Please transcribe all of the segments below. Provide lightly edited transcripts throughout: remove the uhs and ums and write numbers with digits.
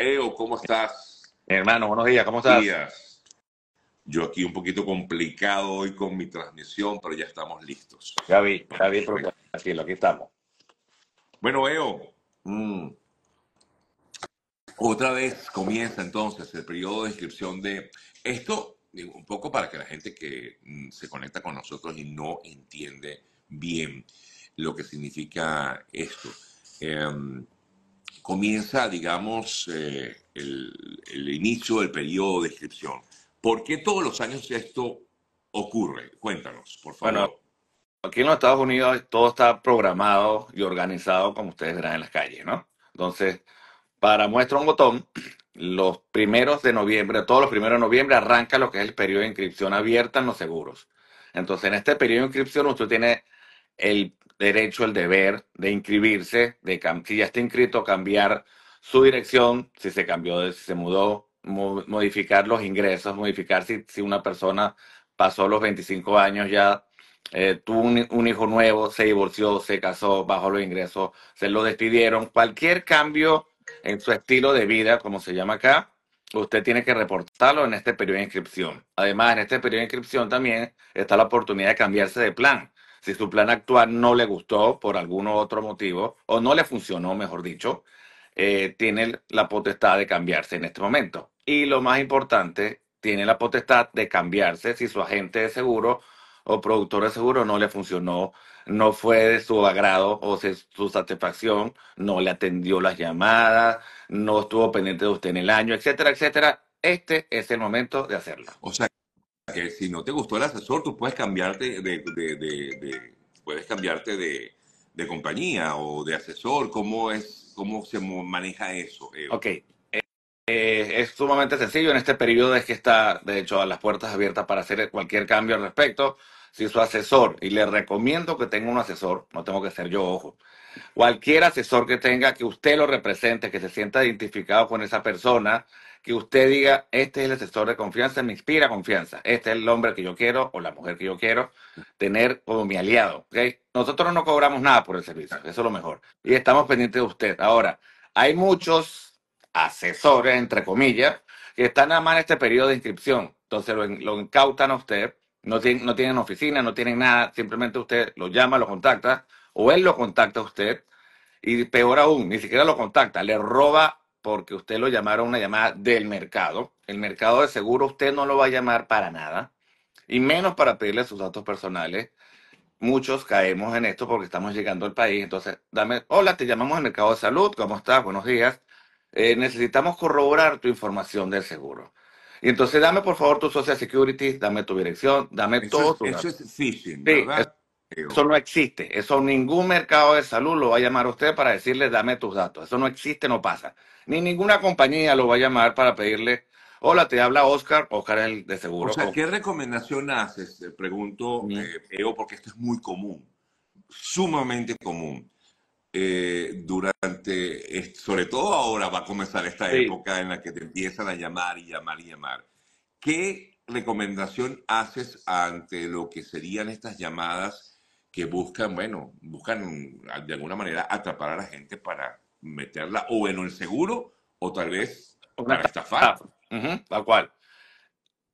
Eo, ¿cómo estás? Hermano, buenos días, ¿cómo estás? Días. Yo aquí un poquito complicado hoy con mi transmisión, pero ya estamos listos. Ya vi, pero tranquilo, aquí estamos. Bueno, Eo, otra vez comienza entonces el periodo de inscripción de esto. Un poco para que la gente que se conecta con nosotros y no entiende bien lo que significa esto. Comienza, digamos, el inicio del periodo de inscripción. ¿Por qué todos los años esto ocurre? Cuéntanos, por favor. Bueno, aquí en los Estados Unidos todo está programado y organizado, como ustedes verán en las calles, ¿no? Entonces, para muestra un botón, los primeros de noviembre, todos los primeros de noviembre arranca lo que es el periodo de inscripción abierta en los seguros. Entonces, en este periodo de inscripción usted tiene el derecho, el deber de inscribirse, de si ya está inscrito, cambiar su dirección, si se cambió, si se mudó, modificar los ingresos, modificar si una persona pasó los 25 años ya, tuvo un hijo nuevo, se divorció, se casó, bajó los ingresos, se lo despidieron, cualquier cambio en su estilo de vida, como se llama acá, usted tiene que reportarlo en este periodo de inscripción. Además, en este periodo de inscripción también está la oportunidad de cambiarse de plan. Si su plan actual no le gustó por algún otro motivo, o no le funcionó, mejor dicho, tiene la potestad de cambiarse en este momento. Y lo más importante, tiene la potestad de cambiarse si su agente de seguro o productor de seguro no le funcionó, no fue de su agrado o su satisfacción, no le atendió las llamadas, no estuvo pendiente de usted en el año, etcétera, etcétera. Este es el momento de hacerlo. O sea, que si no te gustó el asesor, tú puedes cambiarte de compañía o de asesor. ¿Cómo se maneja eso? Ok. Es sumamente sencillo. En este periodo es que está, de hecho, a las puertas abiertas para hacer cualquier cambio al respecto. Si su asesor, y le recomiendo que tenga un asesor, no tengo que ser yo, ojo, cualquier asesor que tenga, que usted lo represente, que se sienta identificado con esa persona, que usted diga, este es el asesor de confianza, me inspira confianza, este es el hombre que yo quiero o la mujer que yo quiero tener como mi aliado, ¿okay? Nosotros no cobramos nada por el servicio, eso es lo mejor, y estamos pendientes de usted. Ahora, hay muchos asesores, entre comillas, que están nada más en este periodo de inscripción, entonces lo incautan a usted. No tienen oficina, no tienen nada, simplemente usted lo llama, lo contacta, o él lo contacta a usted, y peor aún, ni siquiera lo contacta, le roba, porque usted lo llamaron una llamada del mercado. El mercado de seguro usted no lo va a llamar para nada, y menos para pedirle sus datos personales. Muchos caemos en esto porque estamos llegando al país, entonces, hola, te llamamos al mercado de salud, ¿cómo estás? Buenos días. Necesitamos corroborar tu información del seguro. Y entonces dame por favor tu Social Security, dame tu dirección, dame todo. Eso es phishing, ¿verdad? Eso no existe. Eso ningún mercado de salud lo va a llamar a usted para decirle dame tus datos. Eso no existe, no pasa. Ni ninguna compañía lo va a llamar para pedirle, hola, te habla Oscar. Oscar es el de seguro. O sea, ¿qué recomendación haces? Pregunto, Eo, porque esto es muy común, sumamente común. Sobre todo ahora va a comenzar esta época en la que te empiezan a llamar y llamar y llamar. ¿Qué recomendación haces ante lo que serían estas llamadas que buscan, bueno, buscan de alguna manera atrapar a la gente para meterla o en el seguro o tal vez para estafar? Tal cual.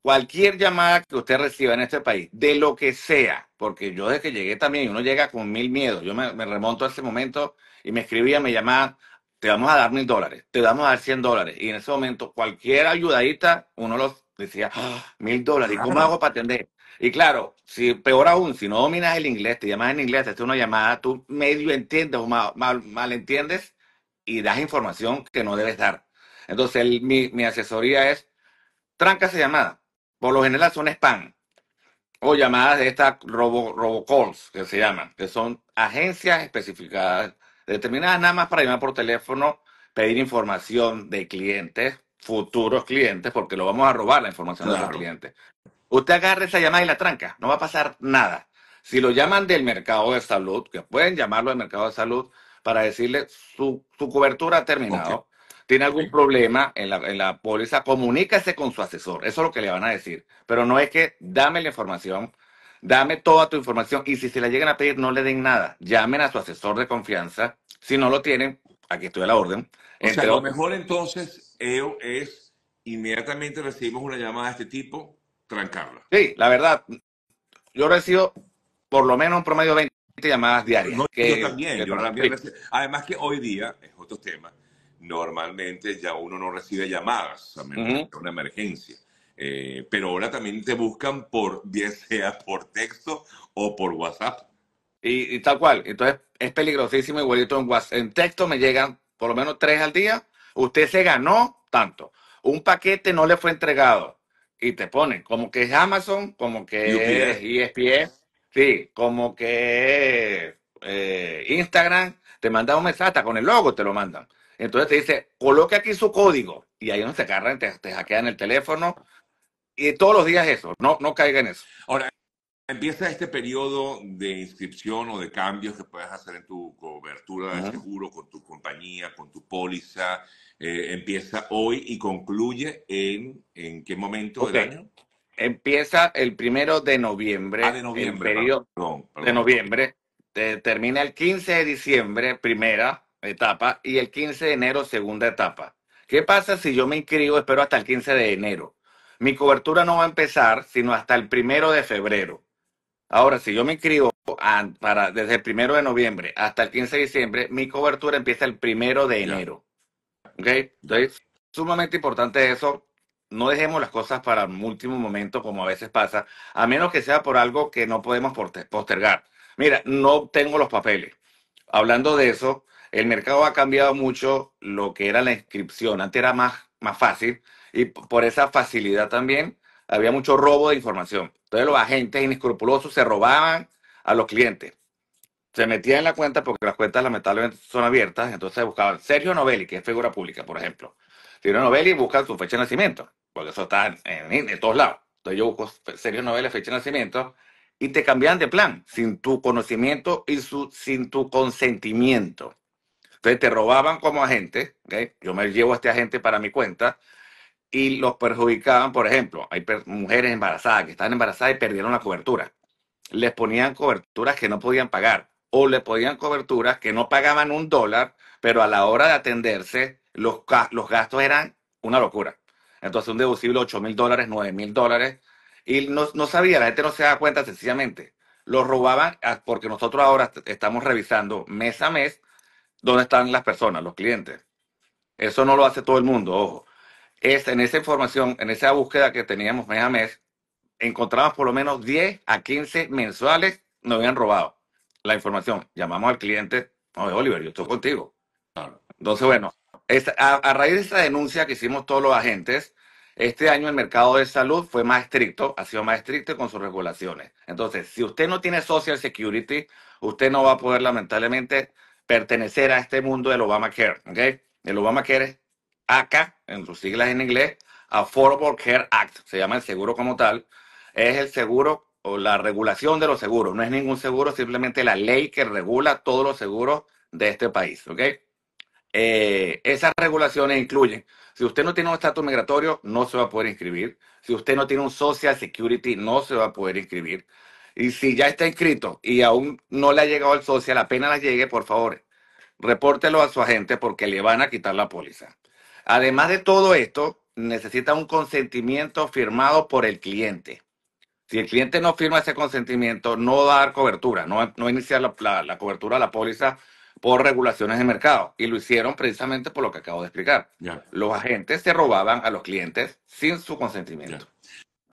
Cualquier llamada que usted reciba en este país, de lo que sea, porque yo desde que llegué también, uno llega con mil miedos. Yo me remonto a ese momento y me escribían, me llamaban, te vamos a dar $1000, te vamos a dar $100. Y en ese momento, cualquier ayudadita, uno los decía, $1000, ¿cómo hago para atender? Y claro, si peor aún, si no dominas el inglés, te llamas en inglés, te haces una llamada, tú medio entiendes o mal entiendes y das información que no debes dar. Entonces, mi asesoría es, tranca esa llamada. Por lo general son spam o llamadas de estas robocalls que se llaman, que son agencias especificadas, determinadas nada más para llamar por teléfono, pedir información de clientes, futuros clientes, porque lo vamos a robar la información de los clientes. Usted agarra esa llamada y la tranca, no va a pasar nada. Si lo llaman del mercado de salud, que pueden llamarlo del mercado de salud para decirle su cobertura ha terminado. Okay. Tiene algún problema en la póliza, comuníquese con su asesor. Eso es lo que le van a decir. Pero no es que dame la información, dame toda tu información. Y si se la llegan a pedir, no le den nada. Llamen a su asesor de confianza. Si no lo tienen, aquí estoy a la orden. O sea, lo mejor entonces, EO es, inmediatamente recibimos una llamada de este tipo, trancarla. Sí, la verdad, yo recibo por lo menos un promedio de 20 llamadas diarias. No, que, yo también recibo. Además que hoy día, es otro tema, normalmente ya uno no recibe llamadas, a menos que sea una emergencia. Pero ahora también te buscan por, bien sea por texto o por WhatsApp. Y tal cual. Entonces es peligrosísimo, igualito en WhatsApp. En texto me llegan por lo menos 3 al día. Usted se ganó tanto. Un paquete no le fue entregado. Y te ponen como que es Amazon, como que UPS. Es ESPN, sí, como que es Instagram. Te mandan un mensaje, hasta con el logo te lo mandan. Entonces te dice, coloque aquí su código. Y ahí no se cargan, te hackean el teléfono. Y todos los días eso. No caiga en eso. Ahora, empieza este periodo de inscripción o de cambios que puedes hacer en tu cobertura de seguro, con tu compañía, con tu póliza. Empieza hoy y concluye en ¿qué momento del año? Empieza el 1 de noviembre. Ah, de noviembre. El periodo, perdón. De noviembre. Termina el 15 de diciembre, primera etapa, y el 15 de enero, segunda etapa. ¿Qué pasa si yo me inscribo, espero hasta el 15 de enero? Mi cobertura no va a empezar sino hasta el 1 de febrero. Ahora, si yo me inscribo desde el 1 de noviembre hasta el 15 de diciembre, mi cobertura empieza el 1 de enero. ¿Okay? Entonces, sumamente importante eso. No dejemos las cosas para el último momento, como a veces pasa, a menos que sea por algo que no podemos postergar. Mira, no tengo los papeles. Hablando de eso, el mercado ha cambiado mucho lo que era la inscripción. Antes era más fácil y por esa facilidad también había mucho robo de información. Entonces los agentes inescrupulosos se robaban a los clientes. Se metían en la cuenta porque las cuentas lamentablemente son abiertas. Entonces buscaban Sergio Novelli, que es figura pública, por ejemplo. Sergio Novelli busca su fecha de nacimiento, porque eso está en todos lados. Entonces yo busco Sergio Novelli, fecha de nacimiento, y te cambian de plan sin tu conocimiento y sin tu consentimiento. Entonces te robaban como agente, ¿okay? Yo me llevo a este agente para mi cuenta y los perjudicaban. Por ejemplo, hay mujeres embarazadas que estaban embarazadas y perdieron la cobertura. Les ponían coberturas que no podían pagar o les ponían coberturas que no pagaban $1, pero a la hora de atenderse los gastos eran una locura. Entonces un deducible de $8.000, $9.000 y no sabía, la gente no se daba cuenta sencillamente. Los robaban porque nosotros ahora estamos revisando mes a mes dónde están las personas, los clientes. Eso no lo hace todo el mundo, ojo. En esa información, en esa búsqueda que teníamos mes a mes, encontramos por lo menos 10 a 15 mensuales nos habían robado la información. Llamamos al cliente, oye, Oliver, yo estoy contigo. Entonces, bueno, a raíz de esa denuncia que hicimos todos los agentes, este año el mercado de salud fue más estricto, ha sido más estricto con sus regulaciones. Entonces, si usted no tiene Social Security, usted no va a poder, lamentablemente, pertenecer a este mundo del Obamacare, ¿ok? El Obamacare es ACA, en sus siglas en inglés, Affordable Care Act, se llama el seguro como tal. Es el seguro o la regulación de los seguros, no es ningún seguro, simplemente la ley que regula todos los seguros de este país, ¿ok? Esas regulaciones incluyen, si usted no tiene un estatus migratorio, no se va a poder inscribir. Si usted no tiene un Social Security, no se va a poder inscribir. Y si ya está inscrito y aún no le ha llegado el social, apenas le llegue, por favor, repórtelo a su agente porque le van a quitar la póliza. Además de todo esto, necesita un consentimiento firmado por el cliente. Si el cliente no firma ese consentimiento, no va a dar cobertura, no va a iniciar la cobertura de la póliza por regulaciones de mercado. Y lo hicieron precisamente por lo que acabo de explicar. Yeah. Los agentes se robaban a los clientes sin su consentimiento. Yeah.